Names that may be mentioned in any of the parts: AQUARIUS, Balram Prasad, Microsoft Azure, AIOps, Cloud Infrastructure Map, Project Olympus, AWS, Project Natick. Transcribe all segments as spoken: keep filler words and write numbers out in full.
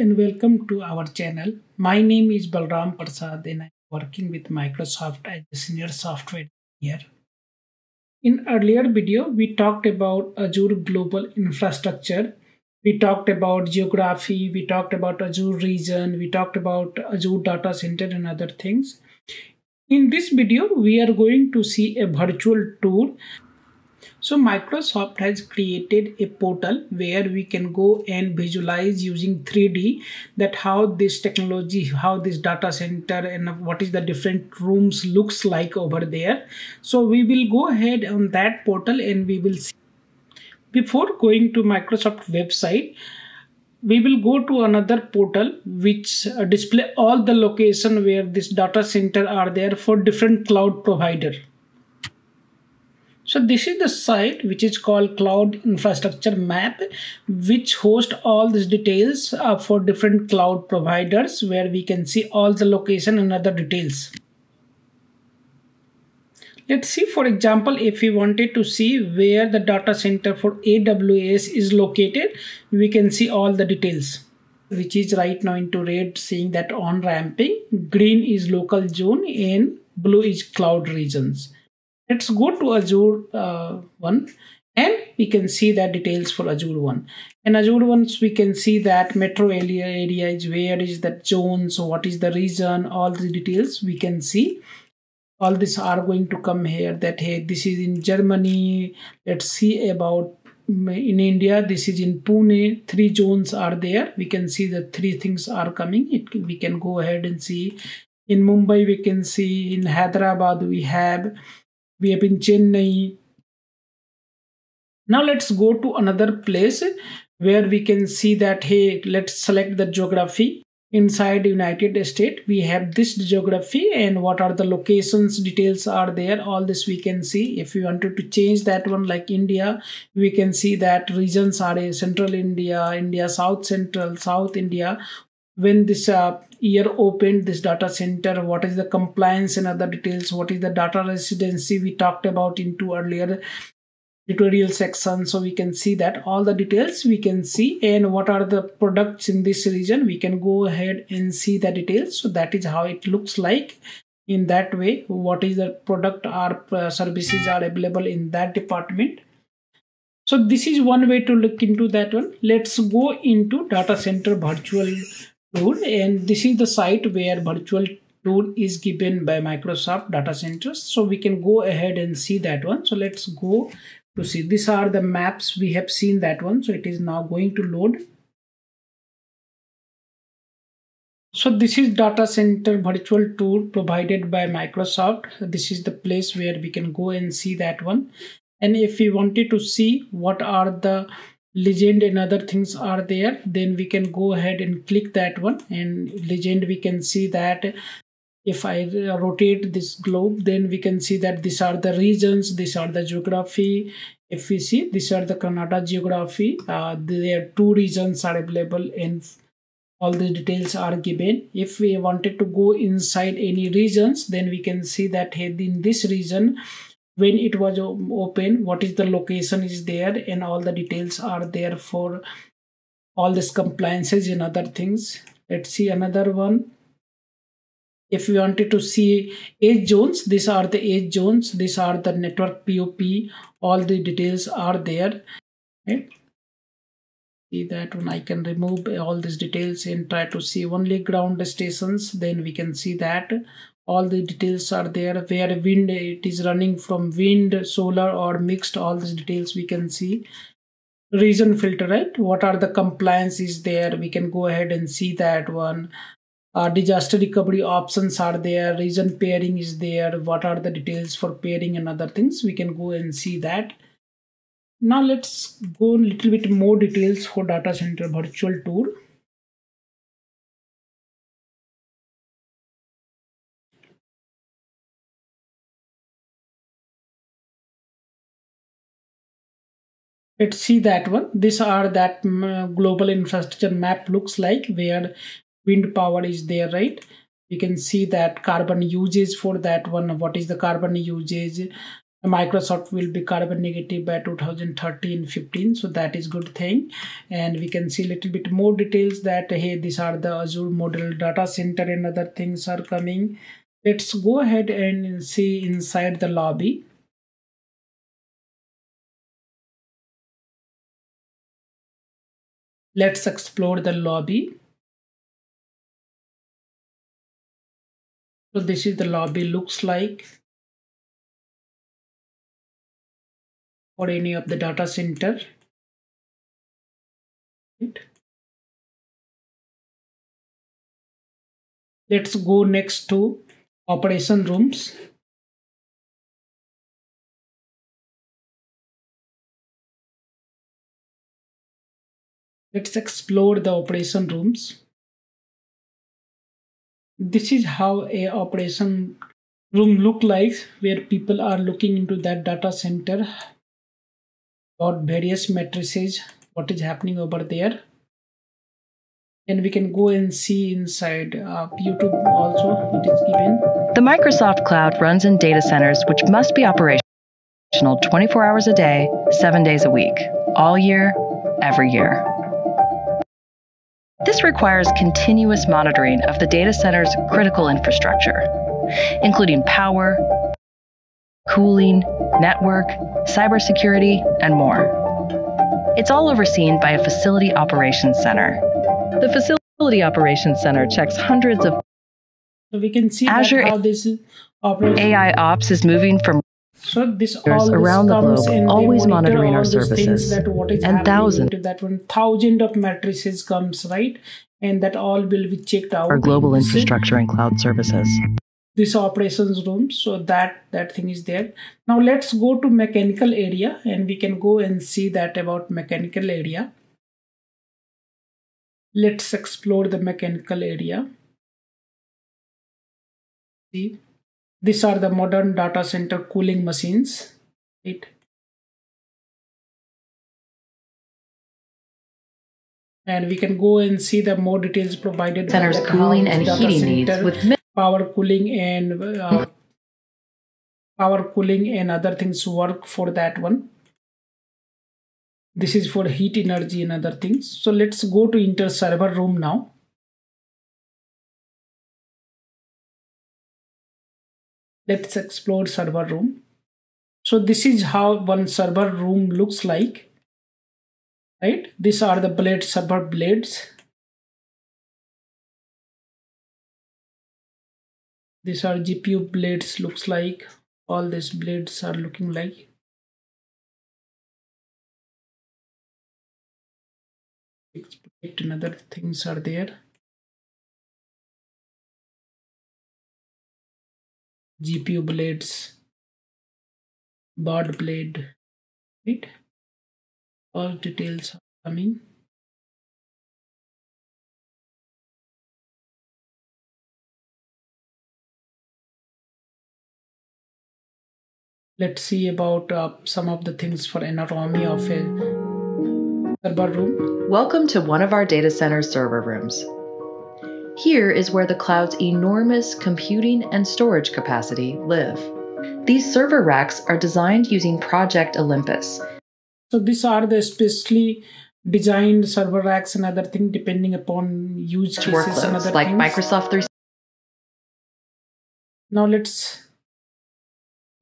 and welcome to our channel. My name is Balram Prasad and I'm working with Microsoft as a senior software engineer. In earlier video, we talked about Azure Global Infrastructure. We talked about geography, we talked about Azure region, we talked about Azure data center and other things. In this video, we are going to see a virtual tour. So Microsoft has created a portal where we can go and visualize using three D that how this technology, how this data center and what is the different rooms looks like over there. So we will go ahead on that portal and we will see. Before going to Microsoft website, we will go to another portal which display all the location where this data center are there for different cloud provider. So this is the site which is called Cloud Infrastructure Map, which hosts all these details uh, for different cloud providers where we can see all the location and other details. Let's see, for example, if we wanted to see where the data center for A W S is located, we can see all the details, which is right now into red saying that on ramping, green is local zone and blue is cloud regions. Let's go to Azure uh, one and we can see the details for Azure one. In Azure one, we can see that metro area, area is where is that zone, so what is the region, all the details we can see. All these are going to come here that, hey, this is in Germany. Let's see about in India, this is in Pune. Three zones are there. We can see the three things are coming. It, we can go ahead and see. In Mumbai, we can see. In Hyderabad, we have. We have in Chennai. Now let's go to another place where we can see that, hey, let's select the geography. Inside United States, we have this geography and what are the locations, details are there. All this we can see. If we wanted to change that one like India, we can see that regions are a Central India, India, South Central, South India. When this uh, year opened, this data center, what is the compliance and other details, what is the data residency we talked about into earlier tutorial section. So we can see that all the details we can see and what are the products in this region. We can go ahead and see the details. So that is how it looks like. In that way, what is the product or services are available in that department. So this is one way to look into that one. Let's go into data center virtual tour, and this is the site where virtual tour is given by Microsoft data centers. So we can go ahead and see that one. So let's go to see. These are the maps we have seen that one. So it is now going to load. So this is data center virtual tour provided by Microsoft. This is the place where we can go and see that one. And if we wanted to see what are the legend and other things are there, then we can go ahead and click that one. And legend, we can see that if I rotate this globe, then we can see that these are the regions, these are the geography. If we see, these are the Kannada geography. Uh, there two regions are available and all the details are given. If we wanted to go inside any regions, then we can see that, hey, in this region, when it was open, what is the location is there and all the details are there for all these compliances and other things. Let's see another one. If we wanted to see edge zones, these are the edge zones, these are the network P O P, all the details are there. Right? See that one, I can remove all these details and try to see only ground stations, then we can see that all the details are there, where wind, it is running from wind, solar or mixed, all these details we can see. Region filter, right? What are the compliance is there, we can go ahead and see that one. Uh, disaster recovery options are there, region pairing is there, what are the details for pairing and other things, we can go and see that. Now let's go a little bit more details for data center virtual tour. Let's see that one. These are that global infrastructure map looks like where wind power is there, right? We can see that carbon usage for that one. What is the carbon usage? Microsoft will be carbon negative by two thousand thirteen fifteen, so that is good thing. And we can see a little bit more details that hey, these are the Azure model data center and other things are coming. Let's go ahead and see inside the lobby. Let's explore the lobby. So this is the lobby looks like for any of the data center. Right. Let's go next to operation rooms. Let's explore the operation rooms. This is how a operation room look like, where people are looking into that data center about various matrices, what is happening over there. And we can go and see inside uh, YouTube also, it is given. The Microsoft Cloud runs in data centers which must be operational twenty-four hours a day, seven days a week, all year, every year. This requires continuous monitoring of the data center's critical infrastructure, including power, cooling, network, cybersecurity, and more. It's all overseen by a facility operations center. The facility operations center checks hundreds of. So we can see Azure how this AIOps is moving from so this all around this comes the globe, always monitoring our services, that what is and thousands to that one thousand of matrices comes right, and that all will be checked out. Our global infrastructure and cloud services. This operations room, so that that thing is there. Now let's go to mechanical area, and we can go and see that about mechanical area. Let's explore the mechanical area. See, these are the modern data center cooling machines. Right? And we can go and see the more details provided. Center's cooling and heating needs with power cooling and uh, power cooling and other things work for that one. This is for heat energy and other things. So let's go to inter server room now. Let's explore server room. So this is how one server room looks like, right? These are the blade server blades. These are G P U blades looks like, all these blades are looking like. And other things are there. G P U blades, board blade, right? All details are coming. Let's see about uh, some of the things for anatomy of a server room. Welcome to one of our data center server rooms. Here is where the cloud's enormous computing and storage capacity live. These server racks are designed using Project Olympus. So these are the specially designed server racks and other things depending upon use cases workloads, and other like things. Microsoft three sixty. Now let's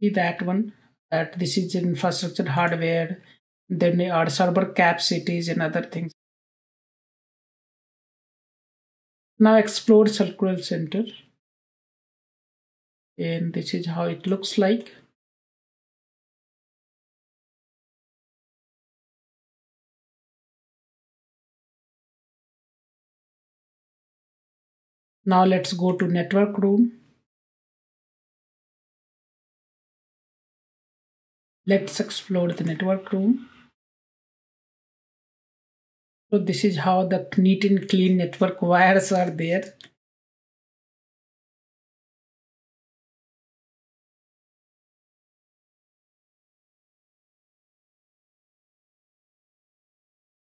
see that one, that this is infrastructure hardware, then our server capacities and other things. Now explore Circular Center, and this is how it looks like. Now let's go to network room. Let's explore the network room. So this is how the neat and clean network wires are there.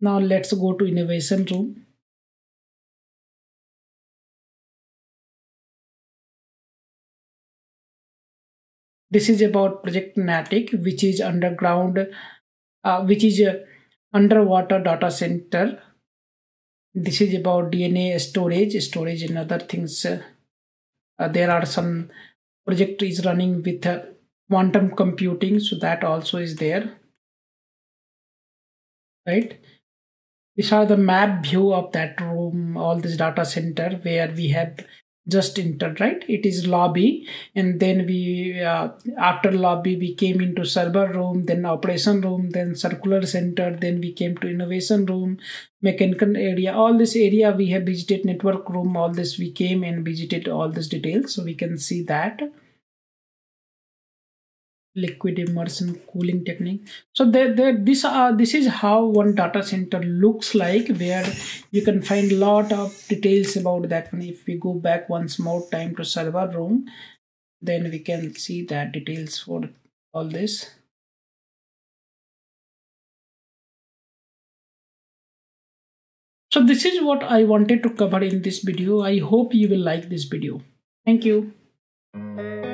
Now let's go to innovation room. This is about Project Natick, which is underground, uh, which is a underwater data center. This is about D N A storage, storage and other things. Uh, there are some project is running with uh, quantum computing, so that also is there, right? These are the map view of that room, all this data center where we have just entered, right? It is lobby, and then we uh, after lobby we came into server room, then operation room, then circular center, then we came to innovation room, mechanical area. All this area we have visited, network room, all this we came and visited all these details, so we can see that. Liquid immersion cooling technique. So there, there, this uh, this is how one data center looks like, where you can find a lot of details about that one. If we go back once more time to server room, then we can see that details for all this. So this is what I wanted to cover in this video. I hope you will like this video. Thank you.